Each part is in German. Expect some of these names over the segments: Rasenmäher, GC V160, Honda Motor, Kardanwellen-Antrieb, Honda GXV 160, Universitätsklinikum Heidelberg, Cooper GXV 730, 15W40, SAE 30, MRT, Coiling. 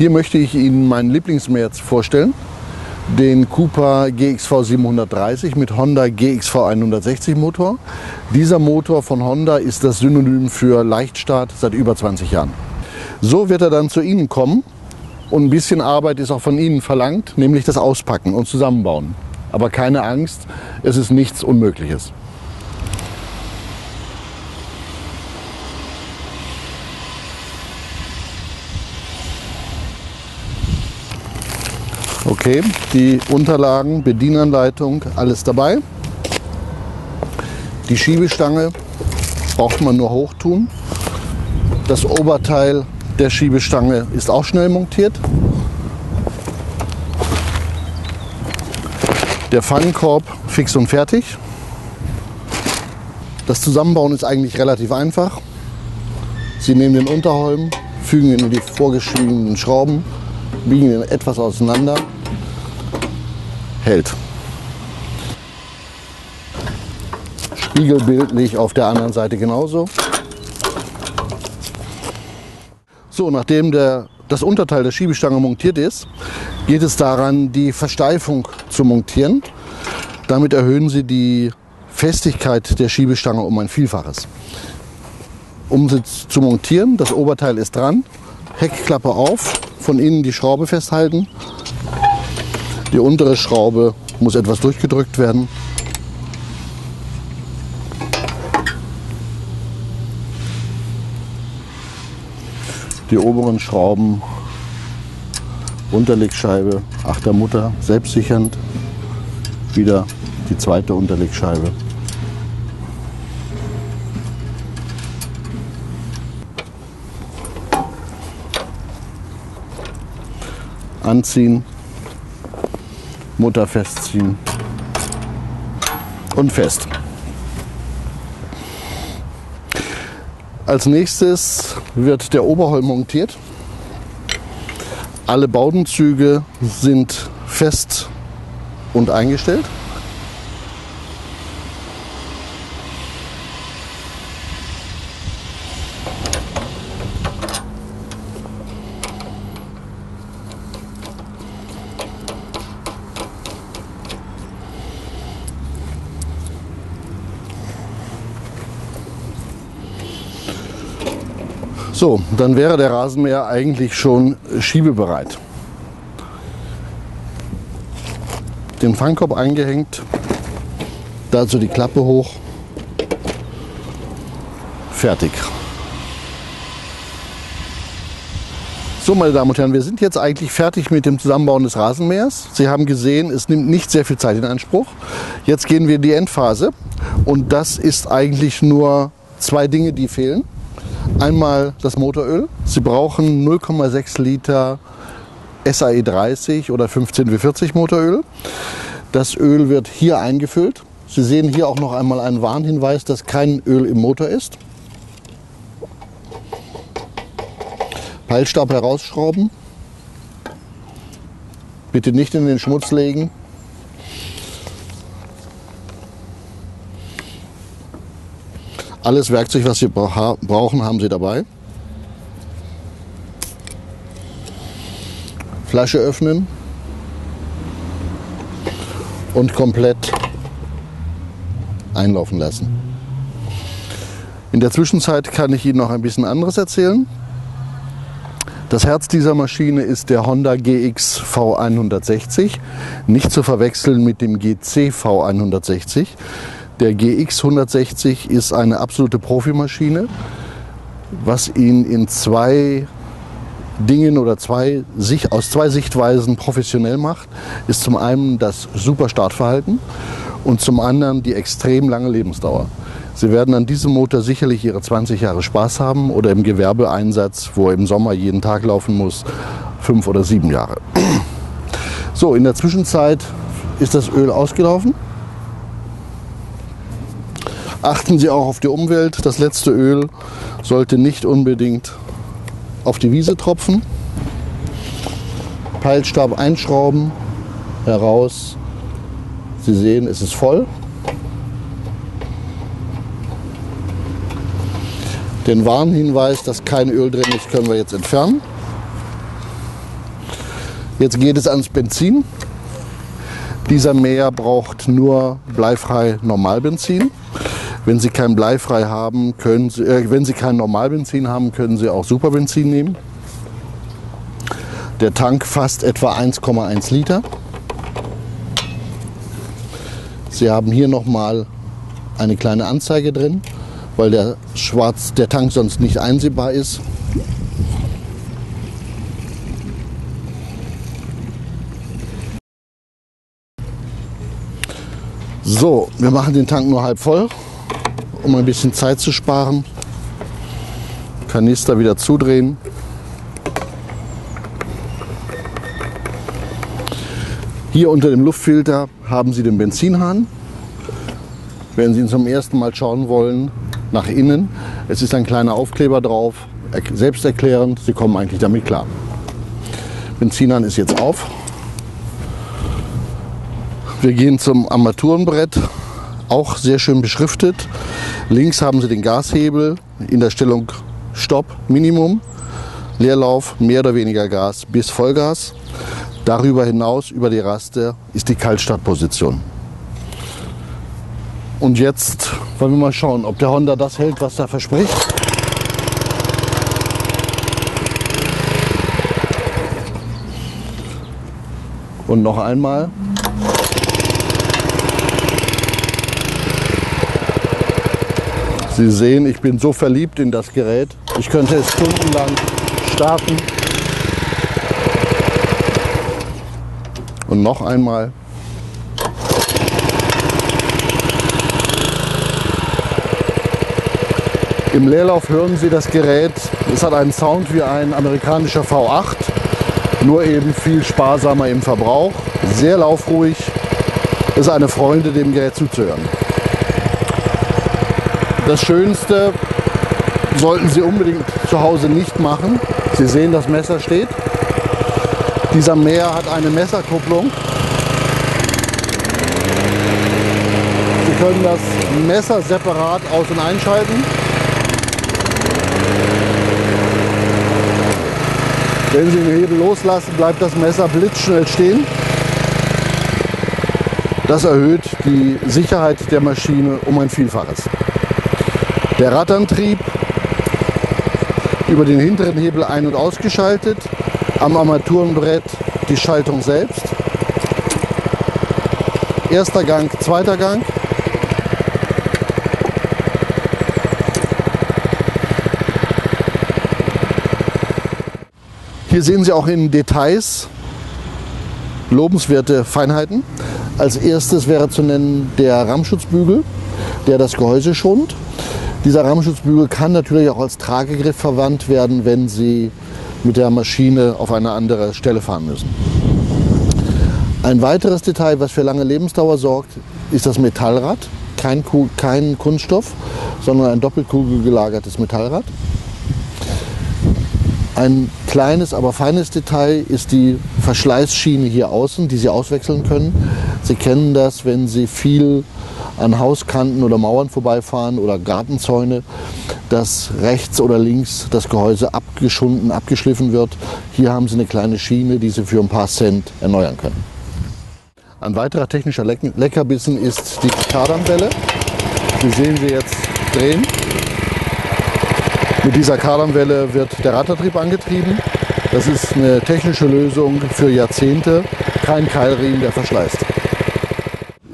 Hier möchte ich Ihnen meinen Lieblingsmäher vorstellen, den Cooper GXV 730 mit Honda GXV 160 Motor. Dieser Motor von Honda ist das Synonym für Leichtstart seit über 20 Jahren. So wird er dann zu Ihnen kommen und ein bisschen Arbeit ist auch von Ihnen verlangt, nämlich das Auspacken und Zusammenbauen. Aber keine Angst, es ist nichts Unmögliches. Okay, die Unterlagen, Bedienanleitung, alles dabei. Die Schiebestange braucht man nur hochtun. Das Oberteil der Schiebestange ist auch schnell montiert. Der Fangkorb fix und fertig. Das Zusammenbauen ist eigentlich relativ einfach. Sie nehmen den Unterholm, fügen ihn in die vorgeschriebenen Schrauben, biegen ihn etwas auseinander. Hält. Spiegelbildlich auf der anderen Seite genauso. So, nachdem das Unterteil der Schiebestange montiert ist, geht es daran, die Versteifung zu montieren. Damit erhöhen Sie die Festigkeit der Schiebestange um ein Vielfaches. Um sie zu montieren, das Oberteil ist dran, Heckklappe auf, von innen die Schraube festhalten. Die untere Schraube muss etwas durchgedrückt werden. Die oberen Schrauben, Unterlegscheibe, 8er Mutter, selbstsichernd. Wieder die zweite Unterlegscheibe. Anziehen. Mutter festziehen und fest. Als nächstes wird der Oberholm montiert. Alle Baudenzüge sind fest und eingestellt. So, dann wäre der Rasenmäher eigentlich schon schiebebereit. Den Fangkorb eingehängt, dazu die Klappe hoch, fertig. So, meine Damen und Herren, wir sind jetzt eigentlich fertig mit dem Zusammenbauen des Rasenmähers. Sie haben gesehen, es nimmt nicht sehr viel Zeit in Anspruch. Jetzt gehen wir in die Endphase und das ist eigentlich nur zwei Dinge, die fehlen. Einmal das Motoröl. Sie brauchen 0,6 Liter SAE 30 oder 15W40 Motoröl. Das Öl wird hier eingefüllt. Sie sehen hier auch noch einmal einen Warnhinweis, dass kein Öl im Motor ist. Peilstab herausschrauben. Bitte nicht in den Schmutz legen. Alles Werkzeug, was Sie brauchen, haben Sie dabei. Flasche öffnen und komplett einlaufen lassen. In der Zwischenzeit kann ich Ihnen noch ein bisschen anderes erzählen. Das Herz dieser Maschine ist der Honda GXV 160, nicht zu verwechseln mit dem GC V160. Der GX 160 ist eine absolute Profimaschine, was ihn in zwei Dingen oder aus zwei Sichtweisen professionell macht, ist zum einen das super Startverhalten und zum anderen die extrem lange Lebensdauer. Sie werden an diesem Motor sicherlich Ihre 20 Jahre Spaß haben oder im Gewerbeeinsatz, wo er im Sommer jeden Tag laufen muss, 5 oder 7 Jahre. So, in der Zwischenzeit ist das Öl ausgelaufen. Achten Sie auch auf die Umwelt. Das letzte Öl sollte nicht unbedingt auf die Wiese tropfen. Peilstab einschrauben, heraus. Sie sehen, es ist voll. Den Warnhinweis, dass kein Öl drin ist, können wir jetzt entfernen. Jetzt geht es ans Benzin. Dieser Mäher braucht nur bleifrei Normalbenzin. Wenn Sie kein bleifrei haben, können Sie, wenn Sie kein Normalbenzin haben, können Sie auch Superbenzin nehmen. Der Tank fasst etwa 1,1 Liter. Sie haben hier nochmal eine kleine Anzeige drin, weil der Tank sonst nicht einsehbar ist. So, wir machen den Tank nur halb voll, um ein bisschen Zeit zu sparen. Kanister wieder zudrehen. Hier unter dem Luftfilter haben Sie den Benzinhahn. Wenn Sie ihn zum ersten Mal schauen wollen, nach innen. Es ist ein kleiner Aufkleber drauf, selbsterklärend. Sie kommen eigentlich damit klar. Benzinhahn ist jetzt auf. Wir gehen zum Armaturenbrett, auch sehr schön beschriftet. Links haben Sie den Gashebel in der Stellung Stopp, Minimum, Leerlauf, mehr oder weniger Gas bis Vollgas. Darüber hinaus, über die Raste, ist die Kaltstartposition. Und jetzt wollen wir mal schauen, ob der Honda das hält, was er verspricht. Und noch einmal. Sie sehen, ich bin so verliebt in das Gerät. Ich könnte es stundenlang starten. Und noch einmal. Im Leerlauf hören Sie das Gerät. Es hat einen Sound wie ein amerikanischer V8, nur eben viel sparsamer im Verbrauch. Sehr laufruhig. Es ist eine Freude, dem Gerät zuzuhören. Das Schönste sollten Sie unbedingt zu Hause nicht machen. Sie sehen, das Messer steht. Dieser Mäher hat eine Messerkupplung. Sie können das Messer separat aus- und einschalten. Wenn Sie den Hebel loslassen, bleibt das Messer blitzschnell stehen. Das erhöht die Sicherheit der Maschine um ein Vielfaches. Der Radantrieb über den hinteren Hebel ein- und ausgeschaltet. Am Armaturenbrett die Schaltung selbst. Erster Gang, zweiter Gang. Hier sehen Sie auch in Details lobenswerte Feinheiten. Als erstes wäre zu nennen der Rammschutzbügel, der das Gehäuse schont. Dieser Rammschutzbügel kann natürlich auch als Tragegriff verwandt werden, wenn Sie mit der Maschine auf eine andere Stelle fahren müssen. Ein weiteres Detail, was für lange Lebensdauer sorgt, ist das Metallrad. Kein Kunststoff, sondern ein doppelkugelgelagertes Metallrad. Ein kleines, aber feines Detail ist die Verschleißschiene hier außen, die Sie auswechseln können. Sie kennen das, wenn Sie viel an Hauskanten oder Mauern vorbeifahren oder Gartenzäune, dass rechts oder links das Gehäuse abgeschunden, abgeschliffen wird. Hier haben Sie eine kleine Schiene, die Sie für ein paar Cent erneuern können. Ein weiterer technischer Leckerbissen ist die Kardanwelle. Die sehen Sie jetzt drehen. Mit dieser Kardanwelle wird der Radantrieb angetrieben. Das ist eine technische Lösung für Jahrzehnte. Kein Keilriemen, der verschleißt.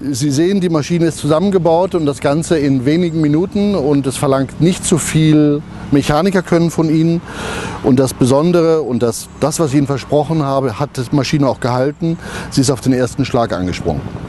Sie sehen, die Maschine ist zusammengebaut und das Ganze in wenigen Minuten, und es verlangt nicht zu viel Mechanikerkönnen von Ihnen. Und das Besondere und das, was ich Ihnen versprochen habe, hat die Maschine auch gehalten. Sie ist auf den ersten Schlag angesprungen.